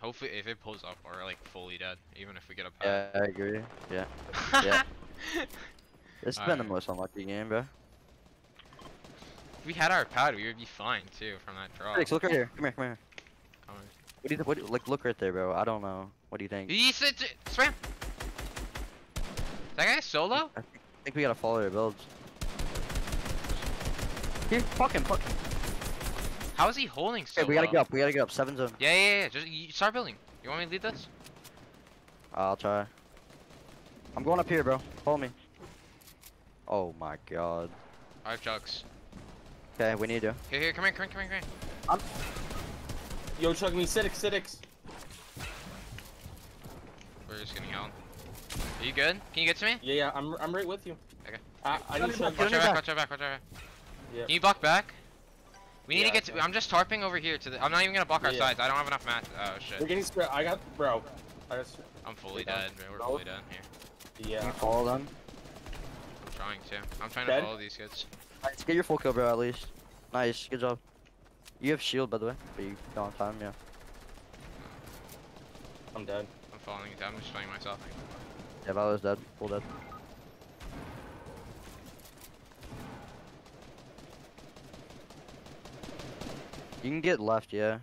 Hopefully, if it pulls up, we're like fully dead, even if we get a pack. Yeah, I agree. Yeah. Yeah. This has been the most unlucky game, bro. If we had our pad, we would be fine too from that draw. Alex, look right here. Come here, come here. Come on. What do you, look right there, bro. I don't know. What do you think? He said spam. That guy's solo? I think we gotta follow their builds. Here, fuck him. How is he holding so we gotta go up, 7 zone. Yeah. Just you start building. You want me to lead this? I'll try. I'm going up here, bro. Follow me. Oh my god. I have chucks. Okay, we need to. Here, come here. Yo, chug me, cidicz. We're just getting out. Are you good? Can you get to me? Yeah, I'm right with you. Okay. I need chug. Watch our back. Yep. Can you block back? We need to get to. I'm just tarping over here to the. I'm not even gonna block our sides. I don't have enough mats. Oh shit. We're getting spread. I'm fully dead, man. We're fully dead here. Yeah. Can you follow them? I'm trying to. I'm trying to follow these kids. Alright, let's get your full kill, bro. At least. Nice. Good job. You have shield, by the way. But you don't have time. Yeah. I'm dead. I'm falling down. I'm just playing myself. Yeah, I was dead. Full dead. You can get left, yeah.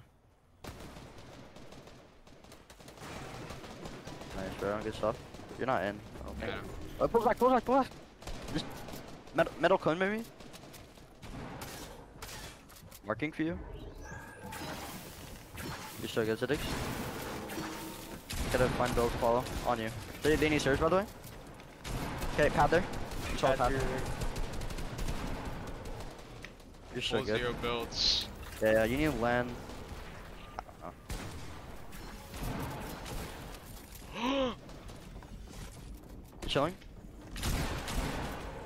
Nice, bro. Good stuff. You're not in. Oh, yeah. Oh, pull back. Just metal cone, maybe? Marking for you. You're so good, cidicz. Gotta find build, follow. On you. They need surge, by the way. Okay, pad there. Pad. You're so good. 0 builds. Yeah, you need land. I don't know. Chilling?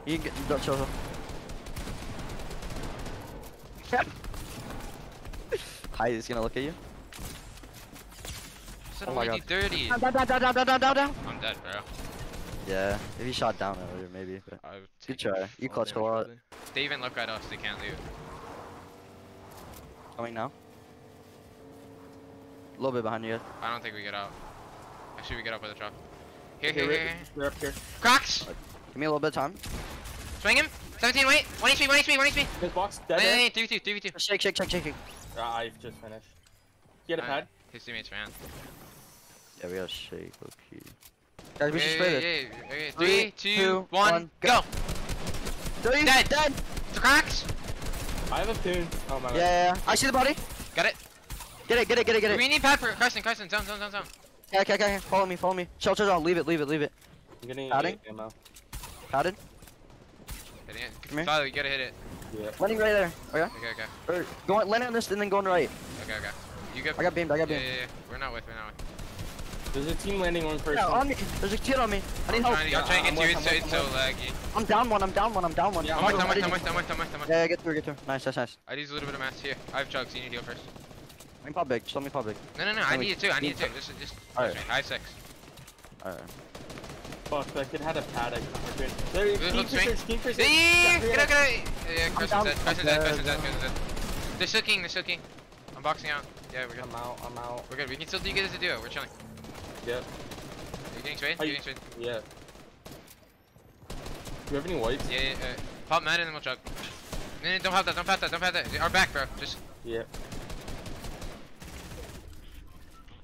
You can get. Don't chill. Hi, he's gonna look at you. Oh my god. Dirty. Down. I'm dead, bro. Yeah, if you shot down earlier, maybe. But good try. You clutched a lot. If they even look at us, they can't leave. Coming now. A little bit behind you. I don't think we get out. Actually, we get out by the truck. Here. We're up here. Crocs! Give me a little bit of time. Swing him! 17, wait! 1 HP! This box dead. Wait, 3v2. Shake. I've just finished. He had a pad. His teammates ran. Yeah, we gotta shake. Okay. Guys, we should spray this. Okay. 3, 2, 1, go! Dead! It's Crocs! I have a tune. Oh my god. Yeah. I see the body. Got it. Get it. We need pad for Carson. Zone. Yeah, okay. Follow me. Chill. Leave it. I'm getting padding. Ammo. Padded. Hitting it. Come here. Tyler, you gotta hit it. Yeah. Landing right there. Okay. Go land on this and then going right. Okay. You got. I got beamed. Yeah. We're not with. There's a team landing on person. Yeah, on me. There's a kid on me. I need help. I'm trying to get to it. It's so laggy. I'm down one. Yeah, I'm on. Yeah, get through. Nice. I need a little bit of mass here. I have chugs. You need to heal first. I can pop big. Just let me pop big. No. I need it too. Just. Alright. High 6. Alright. Fuck, that kid had a pad. There you go. Team for six. Get out. Yeah, Carson's dead. They're still king. I'm boxing out. Yeah, we're good. I'm out. We're good. We can still do good as a duo. We're chilling. Yep. Are you getting sprayed? Yeah. Do you have any wipes? Yeah. Pop mad and then we'll chug. No, don't pop that. Our back, bro. Just. Yeah.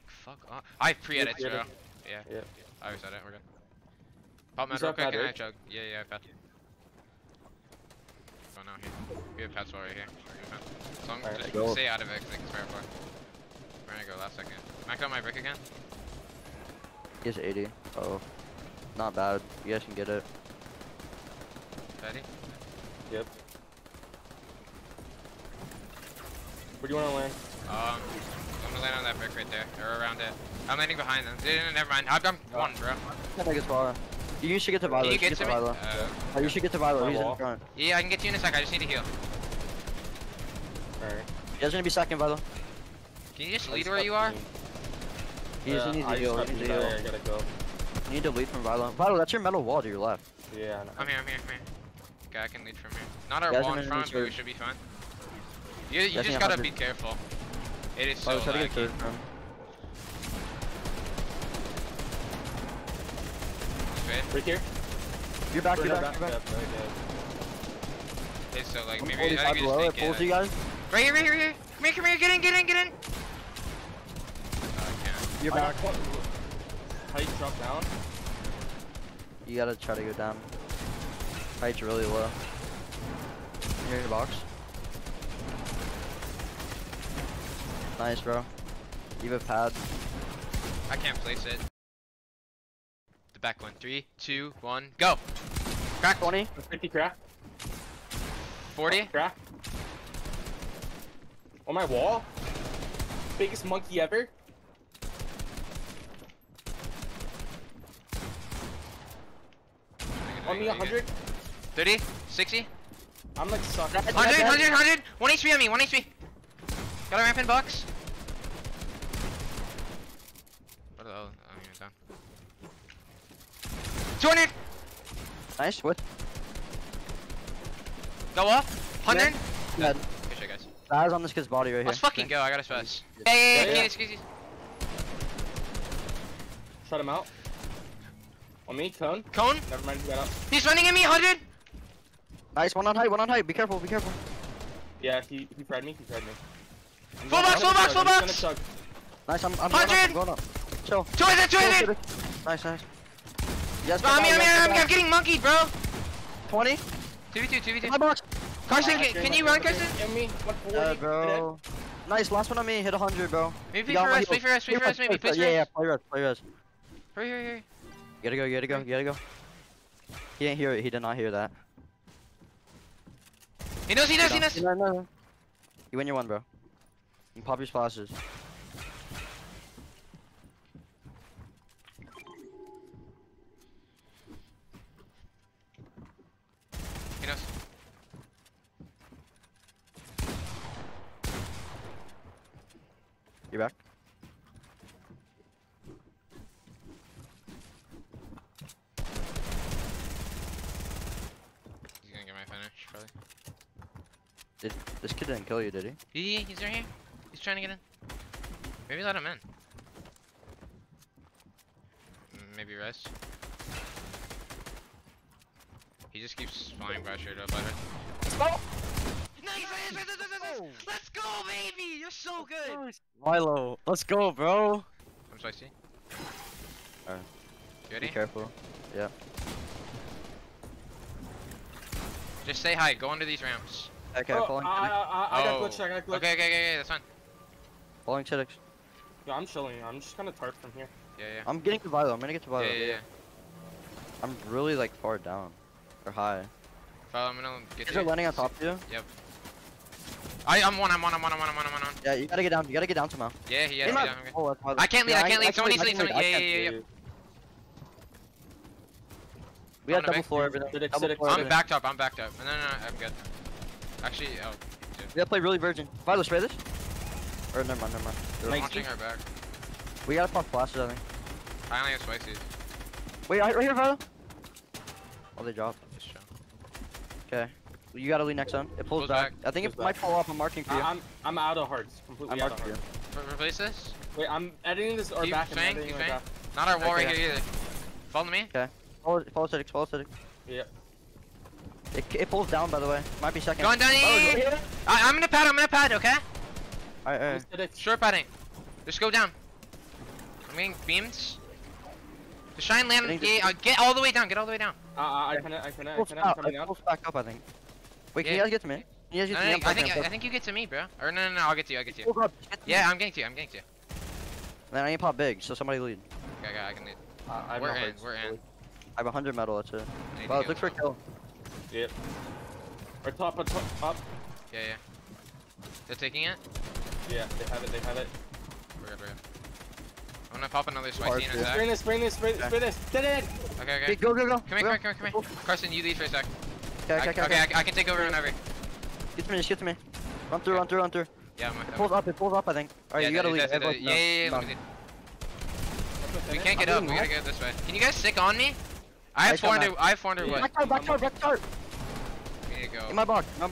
Fuck off. I pre-edits, bro. Yeah. I reset it. We're good. Pop mad real quick and I chug. Yeah, I pad. Oh no, here. We have pads right here. So I'm just stay out of it because I can spare for. We're gonna go last second. Max out my brick again. He has 80. Oh. Not bad. You guys can get it. Ready? Yep. Where do you want to land? I'm gonna land on that brick right there, or around it. I'm landing behind them. Never mind. I've done one, bro. I think it's Viola. You should get to Viola. You should get to Viola. He's in front. Yeah, I can get you in a sec. I just need to heal. Alright. You guys gonna be second, Viola. Can you just lead where you are? He needs to heal. I gotta go. You need to lead from Viola. Viola, that's your metal wall to your left. Yeah, I know. I'm here. Okay, I can lead from here. Not our wall in front, but we should be fine. You just gotta be careful. It is so laggy. Good. Right here. You're back, you're back. Okay, so like maybe I can just take it. You guys. Right here, right here. Come here, get in. You're back. Height drop down. You gotta try to go down. Height's really low. You're in the box. Nice, bro. You have a pad. I can't place it. The back one. 3, 2, 1, go! Crack. 20. 50 crack. 40. Crack. On my wall. Biggest monkey ever. On me, 100. 30, 60. I'm like sucking. 100. 1 HP on me, 1 HP. Got a ramp in box. What the hell? I'm here down. 200. Nice, what? Go up. 100. Yeah. Good shit, guys. That was on this kid's body right here. Let's fucking go, I got a spaz. Hey, excuse me. Shut him out. On me, cone. Cone? Never mind, he got up. He's running at me, 100! Nice, one on height, be careful, Yeah, he fried me, I'm full box! Nice, I'm 100! Going up, chill. 200! Nice. Yes, bro, I'm getting monkeyed, bro! 20? 2v2. My box! Carson, can you run, Carson? Yeah, bro. Nice, last one on me, hit 100, bro. Maybe wait for us, maybe push. Yeah, play res. Hurry. You gotta go. He didn't hear it, he did not hear that. He knows! No. You win your one, bro. You pop your splashes. He knows. You're back. Probably. This kid didn't kill you, did he? Yeah, he's right here. He's trying to get in. Maybe let him in. Maybe rest. He just keeps flying by straight up. Nice. Let's go, baby! You're so good! Milo, let's go, bro! I'm spicy. Alright. You ready? Be careful. Yeah. Just say hi, go under these ramps. Okay, falling cidicz. I got glitched. Okay, that's fine. Falling cidicz. Yeah, I'm chilling, I'm just gonna tarp from here. Yeah. I'm gonna get to Vilo. Yeah. I'm really like far down. Or high. Vilo, I'm gonna get to you. Is it landing on top of you? Yep. I'm one. Yeah, you gotta get down somehow. Yeah, he has to get down. Okay. I can't lead, someone needs to lead. Yeah. We got double floor everything. I'm backed up, No, I'm good. Actually, oh. Dude. We gotta play really virgin. Vilo, spray this? Or never mind. They're launching our back. We gotta pop flashes, I think. I only have spices. Wait, right here, Vilo. Oh, they dropped. Okay. Well, you gotta lead next zone. It pulls back. I think it might pull off. I'm marking for you. I'm out of hearts. Completely out of hearts. Replace this? Wait, I'm editing this or back. Not our wall right here either. Follow me. Okay. Follow cidicz. Yeah. It pulls down, by the way. Might be second. Going down here. I'm gonna pad, okay? Alright. Short padding. Just go down. I'm getting beams. Just try and land on the gate. Get all the way down, I coming down. Pulls back up, I think. Wait, can you guys get to me? I think you get to me, bro. Or no, I'll get to you. Yeah, I'm getting to you. Then I need to pop big, so somebody lead. Okay, I can lead. We're in. I have 100 metal, that's it. Wow, look for a kill. Yep. Or top. Yeah. They're taking it? Yeah, they have it. We're good. I'm gonna pop another spicy in a sec. Spray this. Dead. Okay. Go. Come here. Carson, you lead for a sec. Okay. I can take over whenever. Get to me. Run through. Yeah, I'm okay. It pulls up, I think. Alright, yeah, you gotta lead. Yeah. We can't get up, we gotta go this way. Can you guys stick on me? I have 400 wood. Back card. We need to go. In my box. I'm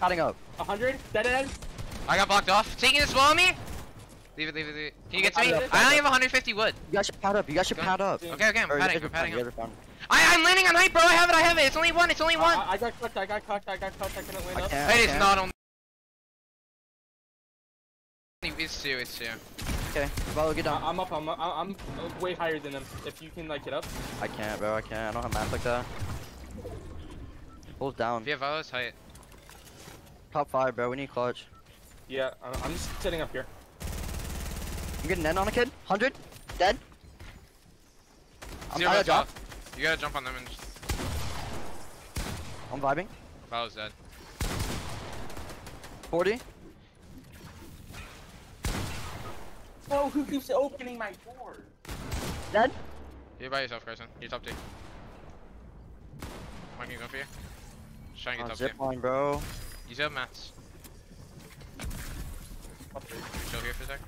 padding up. 100, dead end. I got blocked off. Taking this wall on me? Leave it. Can you get to me? I only have 150 wood. You guys should pad up. Okay, I'm padding up. I'm landing on height, bro. I have it. It's only one. I got cooked. I couldn't land up. It is not only. It's two. Okay, Valo, get down. I'm way higher than them. If you can, like, get up. I can't, bro. I don't have maps like that. Hold down. Yeah, Valo's height. Top 5, bro. We need clutch. Yeah, I'm just sitting up here. You getting an end on a kid? 100? Dead? I'm out of jump. You gotta jump on them and just... I'm vibing. Valo's dead. 40? Oh, who keeps opening my door? Dead? You're by yourself, Carson. You're top 2. Mike, can you go for you? Just trying to get top 2. Zipline, bro. You still have mats. Up 3. Chill here for a sec.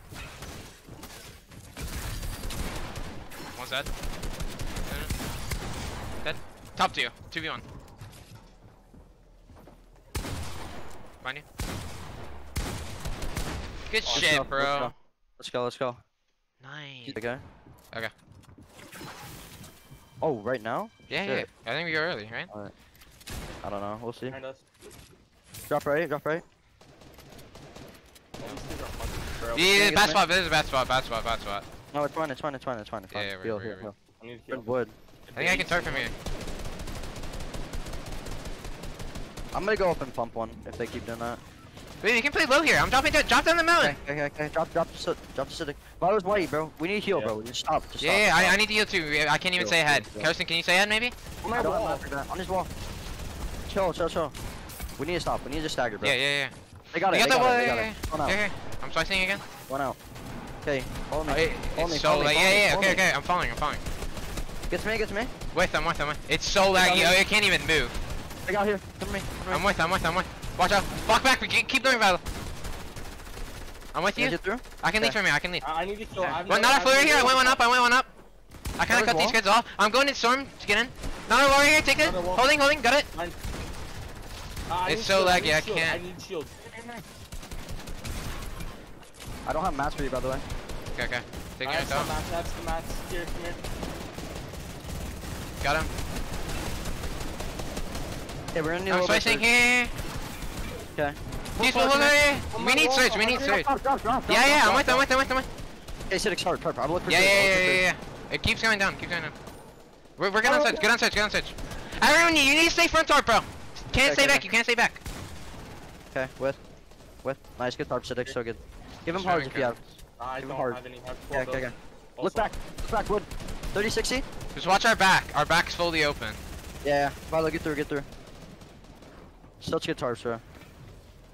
One's dead. Dead. Top 2. 2v1. Mind you. Good shit, bro. Let's go. Nice. Okay. Oh, right now? Yeah. I think we go early, right? All right. I don't know. We'll see. Drop right. Yeah, bad spot. No, it's fine. Yeah, we're good. Wood. I think I can turn from here. I'm gonna go up and pump one if they keep doing that. Wait, you can play low here. I'm dropping down. Drop down the mountain. Okay. Drop the cidic. Valo's white, bro. We need heal, bro. Just stop. I need to heal too. I can't even say ahead. Carson, can you say ahead maybe? On his wall. Chill. We need to stop. We need to stagger, bro. Yeah. They got it. Okay. I'm slicing again. One out. Okay. Follow me. It's so laggy. Okay. I'm following. Get to me. I'm with. It's so laggy. I can't even move. They got here. Come to me. I'm with. Watch out! Block back! Keep going, Valo! I'm with you. I can lead from here. I need to kill. Not a flare here. I went one up. I kind of cut these kids off. I'm going in storm to get in. Not a wall here. Take it. Holding. Got it. It's so laggy. I can't. I need shield. I don't have mats for you, by the way. Okay. Take care of yourself. I have some mats. Here. Got him. Okay, we're in the. I'm switching here. Okay. We need surge. Yeah. I'm with. Okay, Cidicz hard. Perfect. Yeah. It keeps going down. We're good on surge. Good on surge. Everyone, you need to stay front tarp, bro. You can't stay back. Okay, with. Nice, good tarp, Cidicz. So good. Give him hard if you have. Give him hard. Okay. Look back. Wood. 30-60. Just watch our back. Our back's fully open. Yeah. Valo, get through. Such good tarps, bro.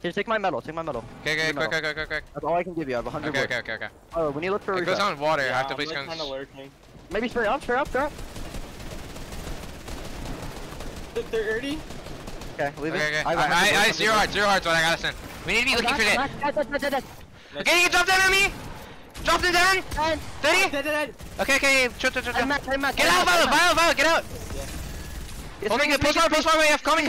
Here, take my metal. Okay, quick. That's all I can give you. I have 100 wood. Okay. Oh, when you look for a goes on water, yeah, I have to place guns. Maybe straight up. They're dirty. Okay, leave it. I zero hearts what I gotta send. We need to be looking for that. Okay, you drop down on me! Drop them down! 30? Okay, chill. Get out, Valo, get out! Holding it, push far way, coming.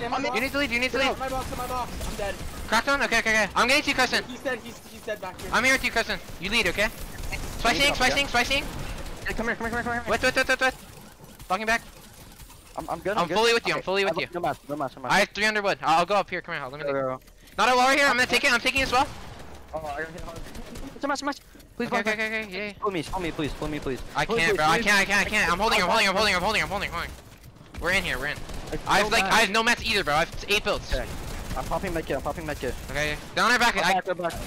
You need to leave. My box. I'm dead. Cracked one? Okay. I'm getting to you, Carson. He's dead back here. I'm here with you, Carson. You lead, okay? Spicing. Hey, come here. What? Locking back. I'm good. I'm fully with you. No match. I have 300 wood. I'll go up here. Come here. Let me take it. Not a wall here. I'm gonna take it. I'm taking it as well. Oh, I gotta hit hard. It's a match. Please, okay. Yeah. Pull me, please. I can't, bro. I'm holding. We're in. I have no mats either, bro. I have 8 builds. Okay. I'm popping medkit. Okay. Down our back. I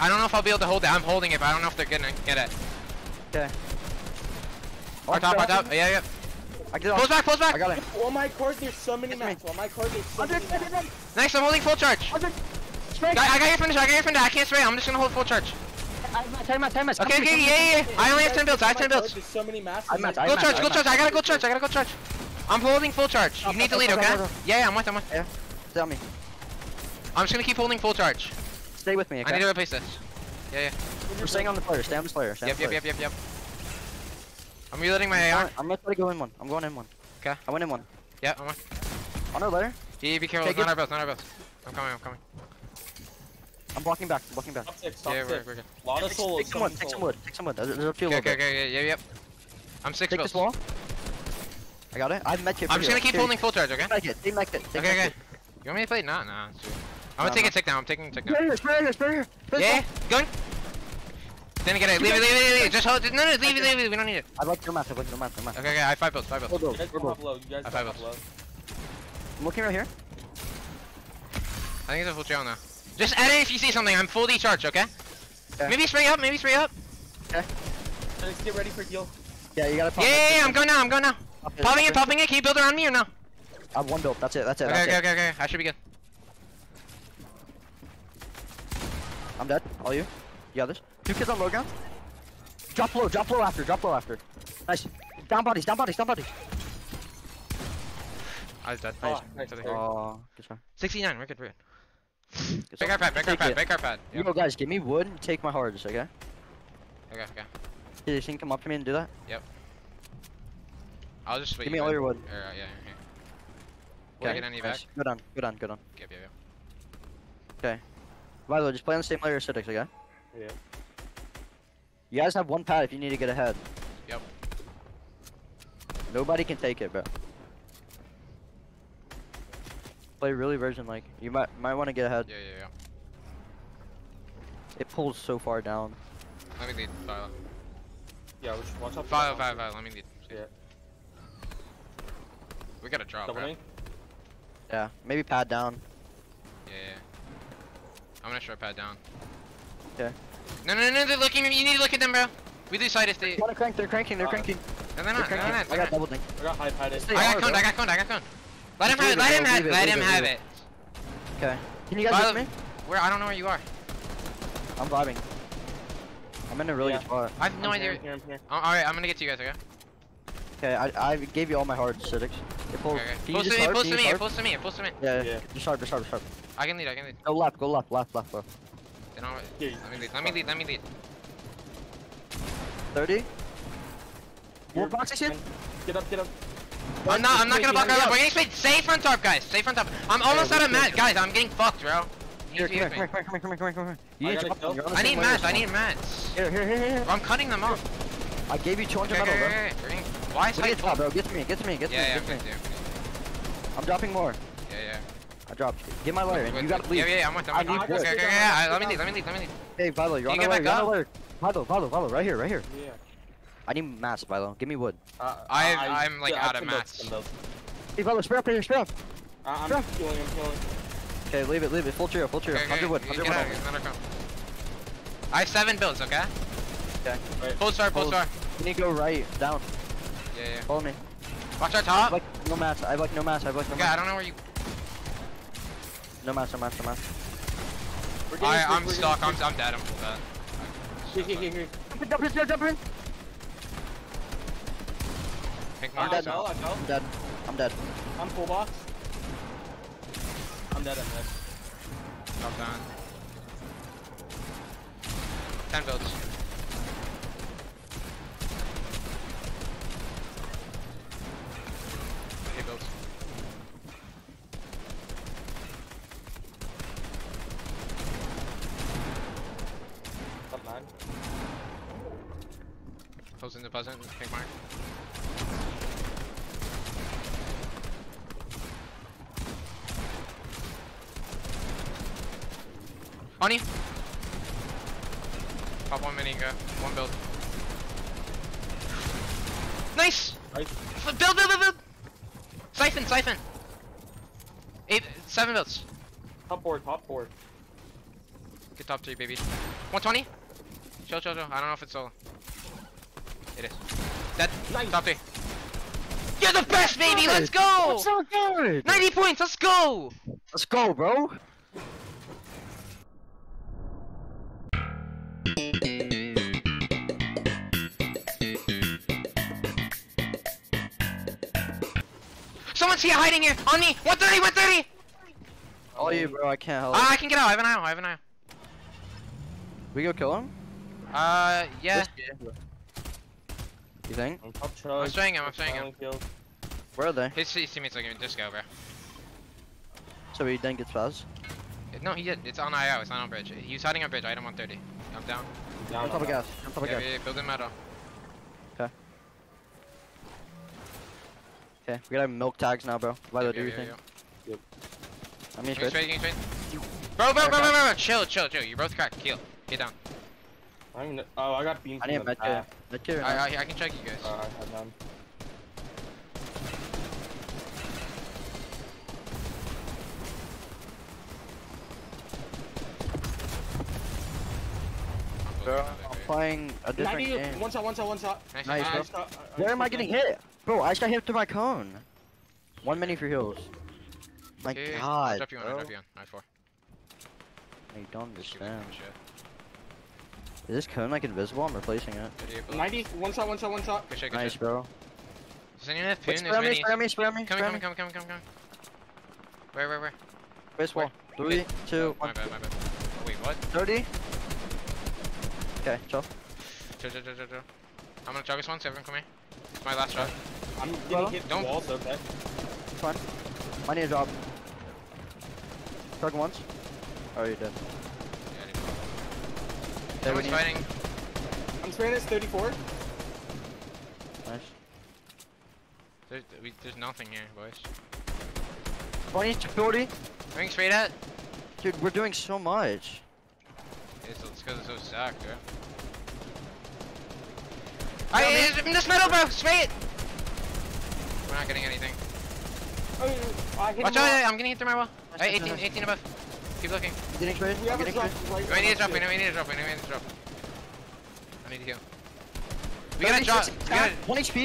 don't know if I'll be able to hold it. I'm holding it, but I don't know if they're gonna get it. Okay. Our top. Yeah. Pulls back. I got it. On my cores, there's so many mats. Nice, I'm holding full charge. I got your finish. I can't spray. I'm just gonna hold full charge. I have mats. Okay. I only have 10 builds. There's so many mats. Go charge. I gotta go charge. I'm holding full charge. You need to lead, okay? Yeah, I'm with. Yeah. Tell me. I'm just gonna keep holding full charge. Stay with me, okay? I need to replace this. Yeah. We're staying on the player. Stay on the player. Yep. I'm reloading my AR. I'm gonna try to go in one. I'm going in one. Okay. I went in one. Yeah, I'm on. On our ladder? Yeah, be careful. It's not our builds. I'm coming. I'm blocking back. Top six. Top six. We're good. A lot of solos. Take some wood. There's a few. Okay. Yep. I'm six. Take this wall. I got it. I've met you. I'm just gonna keep holding full charge. Okay. Okay. You want me to play? Nah. I'm gonna take a tick now. I'm taking a tick now. Spare here. Yeah. Going. Then get it. Leave it. Just hold. No. Leave it. We don't need it. I like your map. Okay. I have five builds. You guys go up low. I'm looking right here. I think it's a full trail now. Just add it if you see something. I'm fully charged, okay? Yeah. Maybe spray up. Okay. Let's get ready for deal. Yeah, you gotta pop. Yeah, I'm going now. Popping it. Can you build around me or no? I have one build. That's it. Okay. I should be good. I'm dead. All you. You got this. Two kids on low ground. Drop low after. Nice. Down bodies. I was dead. Oh, good try. 69, we're good. Break our pad. Yo, guys, give me wood and take my hards, okay? Okay. You think come up to me and do that? Yep. I'll just wait. Give me all your wood. Yeah, here. Okay, nice. Go down. Yeah. Okay. By the way, just play on the same layer as cidicz, okay? Yeah. You guys have one pad if you need to get ahead. Yep. Nobody can take it, bro. Play really version like. You might want to get ahead. Yeah. It pulls so far down. Let me lead, Violet. Yeah, we should watch out. Violet, let me lead. Yeah. We gotta drop, right? Yeah, maybe pad down. Yeah. I'm gonna try pad down. Okay. No, they're looking. You need to look at them, bro. We lose sight if they. They're cranking. No, they're not. I got double thing. I got high padded. I got cone. Let him have it. Okay. Can you guys hit me? Where? I don't know where you are. I'm vibing. I'm in a really good spot. I have no idea. I'm here. Alright, I'm gonna get to you guys, okay? Okay, I gave you all my hearts, cidicz. Pulls to me. Yeah. Just sharp. I can lead. Go left, bro. Let me lead. 30? More boxes in? Get up. I'm not gonna block our left. We're getting spayed. Stay front top, guys. I'm almost out of match, guys. I'm getting fucked, bro. Here, come here. I need mats. Here. I'm cutting them off. I gave you 200 metal, bro. Why is it full, bro? Get to me. Yeah, I'm dropping more. Yeah. I dropped. Get my layer. You gotta leave. Yeah, I'm with them. Okay. Let me leave. Hey, Vilo, you're on the layer. Vilo, right here. Yeah. I need mats, Vilo. Give me wood. I'm like out of mats. Hey, Vilo, spray up. I'm killing. Okay, leave it. Full trio. 100 wood. I have 7 builds, okay? Okay. Right. Full star. You need to go right, down. Yeah. Follow me. Watch our top. I have like no mats. I don't know where you... No mats. Alright, I'm stuck. I'm dead. I'm full dead. Here. Jump in. I'm dead. I'm full box. I'm dead. Drop down. 10 builds. Hey, builds. Top 9. Close in the buzzing, pink mark. On you. Pop 1 mini and go. 1 build. Nice! Right. Build! Siphon! 7 builds. Top board. Get top 3, baby. 120? Chill. I don't know if it's solo. It is. Dead. Nice. Top 3. You're the best, baby! Let's go! What's so good? 90 points! Let's go, bro! Someone's here hiding here! On me! 130! All you, bro, I can't help. I can get out, I have an eye. We go kill him? Yeah. You think? I'm trying him. Where are they? His teammates are giving disco, bro. So he then gets fast? No, he did. It's on IO. It's not on bridge. He's hiding on bridge. Item 130. I'm down. I'm top of gas. I'm top of gas. Yeah, building metal. Okay. Okay, we gotta milk tags now, bro. Let do your thing. Yep. I'm in straight. Bro, chill. You're both cracked. Heal. Get down. I'm oh, I got beams. I need a medkit. I can check you guys. I'm down. Bro, I'm playing a different game. One shot. Nice, bro. Where am I getting hit? Bro, I got hit to my cone. 1 minute for heals. My god, I dropped you on, Nice four. I don't understand. Is this cone like invisible? I'm replacing it. 90, one shot. Good shot, good nice, bro. Does anyone have pin? Spray me. Coming. Where? Face wall. 3, 2, 1. My bad. Oh, wait, what? 30. Okay, chill. I'm gonna chug this one, so everyone come here. It's my last shot. I'm getting hit the walls, okay. It's fine. I need a drop. Chug once. Oh, you're dead. Yeah, I didn't. Someone's fighting. I'm spraying this 34. Nice. There's nothing here, boys. 20 to 40. Going straight at. Dude, we're doing so much. It's because it's so stacked, bro. I'm in this middle, bro! Spray it! We're not getting anything. Oh, I hit watch out, I'm getting hit through my wall. Hey, 18 above. Keep looking. Getting sprayed? We need a drop. We need a drop. I need to heal. We got a drop. 1 HP?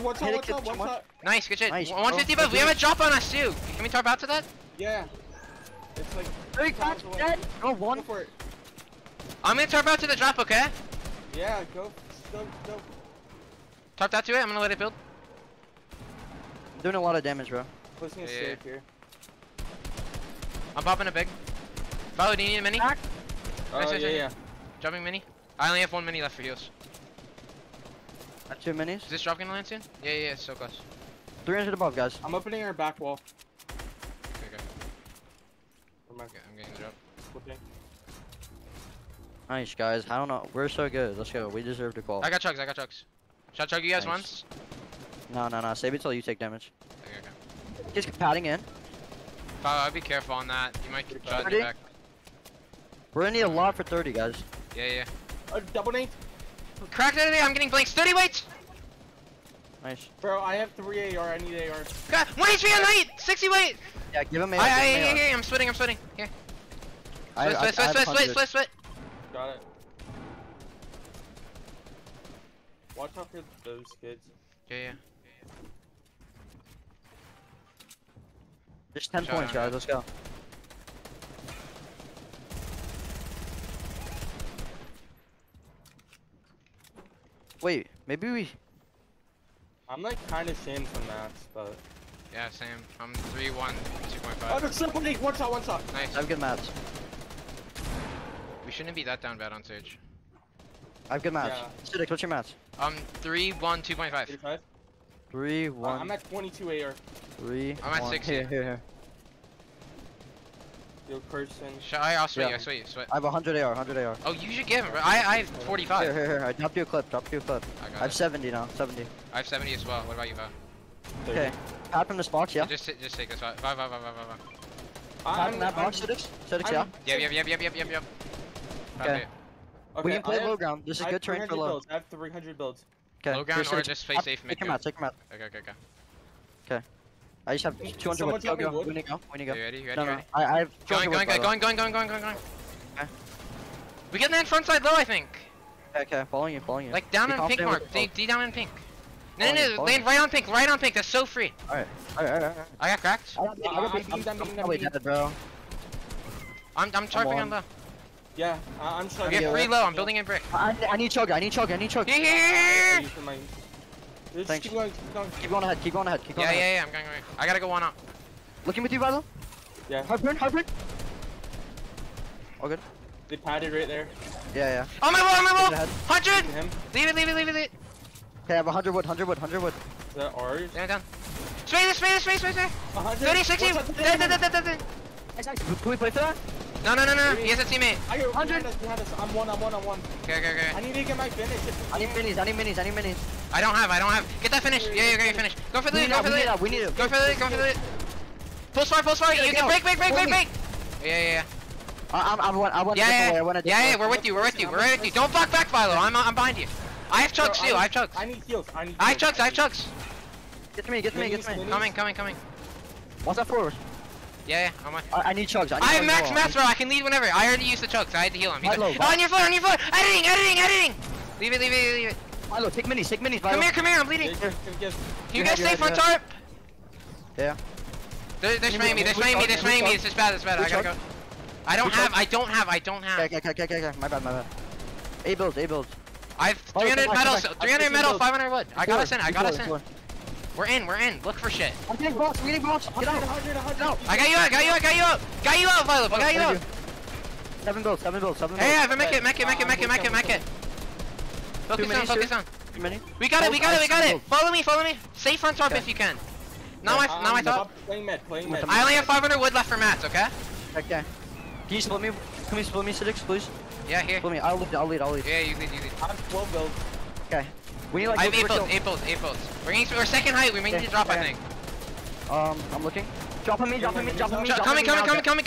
What's up? Nice, good shit. Nice. 150 above. We have a drop on us, too. Can we tarp out to that? Yeah. It's like... Go for it. I'm gonna tarp out to the drop, okay? Yeah, go. Tarp out to it, I'm gonna let it build. I'm doing a lot of damage, bro. Pushing it safe here. I'm popping a big. Follow, do you need a mini? Nice. Dropping mini. I only have 1 mini left for heals. I have 2 minis. Is this drop gonna land soon? Yeah, it's so close. 300 above, guys. I'm opening our back wall. I'm getting the drop. Flipping. Nice, guys. I don't know. We're so good. Let's go. We deserve to call. I got chugs. Should I chug you guys once? No. Save it till you take damage. Okay. Just padding in. Kyle, I'd be careful on that. You might keep chugging back. We're gonna need a lot for 30, guys. Yeah. Double nade. Cracked out of there. I'm getting blanks. 30 weights. Nice. Bro, I have 3 AR. I need AR. God, 1 HP on height. 60 weight. Yeah, give him AR. Hey, I'm sweating. Here. Sweat. Got it. Watch out for those kids. Yeah. There's 10 points, guys. Let's go. Wait, maybe we... I'm like kinda ashamed from that, but... Yeah, same. I'm 3-1, 2.5. Oh, there's somebody! One shot! Nice. I have good maps. We shouldn't be that down bad on Surge. I have good maps. Cidicz, what's your maps? 3-1, 2.5. 3-1. I'm at 22 AR. 3, I'm at 6 here. Your person. I'll sweat you. I have 100 AR, 100 AR. Oh, you should give him, bro. I have 45. Here. I dropped you a clip, I have 70 now, 70. I have 70 as well. What about you, Val? Okay. Pad from this box, yeah? Just take this. Pad from that box, Cidicz? Cidicz, yeah? Yep. Okay. We can play low ground. This is good terrain for low. I have 300 builds. Okay. Low ground or just play safe mid. Take him out. Okay. I just have 200 builds. Go. We need to go. You ready? I have... Going. Okay. We can land front side low, I think. Okay. Following you. Like down in pink mark. D down in pink. No, land right on pink, that's so free. Alright. I got cracked. I'm bro. I'm tarping on low. Yeah, I'm chugging. I get free low, I'm building in brick. I need chug. Here! Thanks. Keep going ahead. Yeah, I'm going away. I gotta go one up. Looking with you, Vilo? Yeah. Hybrid. All good. They padded right there. Yeah. On my wall, 100! Leave it. Okay, I have 100 wood. Is that ours? Down. Spray this, 30, 60! Nice. Can we play for that? No. He has a teammate. I hear 100. I'm one. Okay. I need to get my finish. I need minis. I don't have. Get that finish. Yeah, you got your finish. Go for the lead. We need it. Go for the lead. Full spar. You can break. Yeah. I want. Yeah. Yeah. We're with you. Don't block back, Philo. I'm behind you. I have chugs too. I have chugs. Get to me. Coming. What's that for? Yeah. I need chugs. I have max mats, bro. I can lead whenever. I already used the chugs. I had to heal him. On your floor. Editing. Leave it. Milo, take minis. Milo. Come here. I'm bleeding. Can you guys stay front tarp? Yeah. They're spraying me. This is bad. I gotta go. I don't have. Okay. My bad. A build. I have 300 metal. 300 metal. 500 wood. I got us in. We're in. Look for shit. I'm getting box. Get out. No. I got you out, Violet. I got you out. Seven builds. Hey, make it. Focus on. We got it. Follow me. Stay front top if you can. Now my top. Playing med. I only have 500 wood left for mats, okay? Okay. Can you split me? Can we split me, cidicz, please? Yeah, here. Split me. I'll lead. Yeah, you lead. I'm 12 builds. Okay. We need like. I have 8 builds. We're second height. We may need to drop, I think. I'm looking. Dropping me. Coming. Oh, can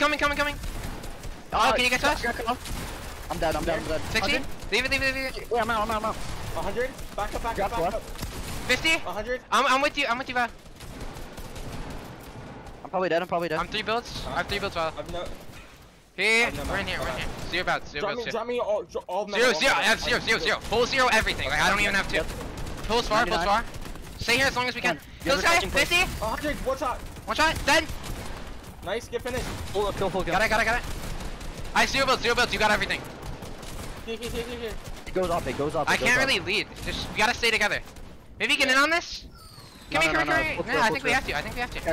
you get touched? I'm dead. 60? Leave it. Yeah, I'm out. 100? Back up. 50? 100? I'm with you, Val. I'm probably dead. I'm 3 builds. I have 3 builds, Val. Here, we're in here. 0 builds. Drop me all. Zero. I have 0. Full 0 everything. Like, I don't even have 2. Full spar. Stay here as long as we can. Kill this guy. 50. 100. One shot. Dead. Nice. Get finished. Full kill. Got it. I 0 builds. You got everything. Here. It goes up. I can't really lead. Just, we gotta stay together. Maybe get in on this? Come here. No, I think we have to.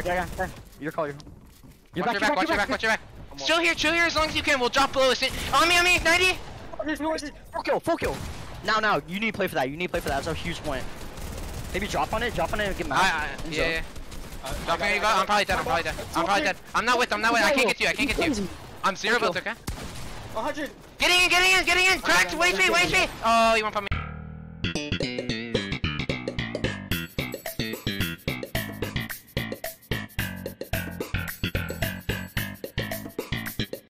Yeah. Your call. Watch your back. Chill here as long as you can. We'll drop below us. On me. 90. Full kill. Now. You need to play for that. That's a huge point. Maybe drop on it and get mad. Yeah. I'm probably dead. I'm not with. I can't get you. I'm 0 builds, okay? 100. Getting in. Cracked. Wait for me. Oh, you won't put me.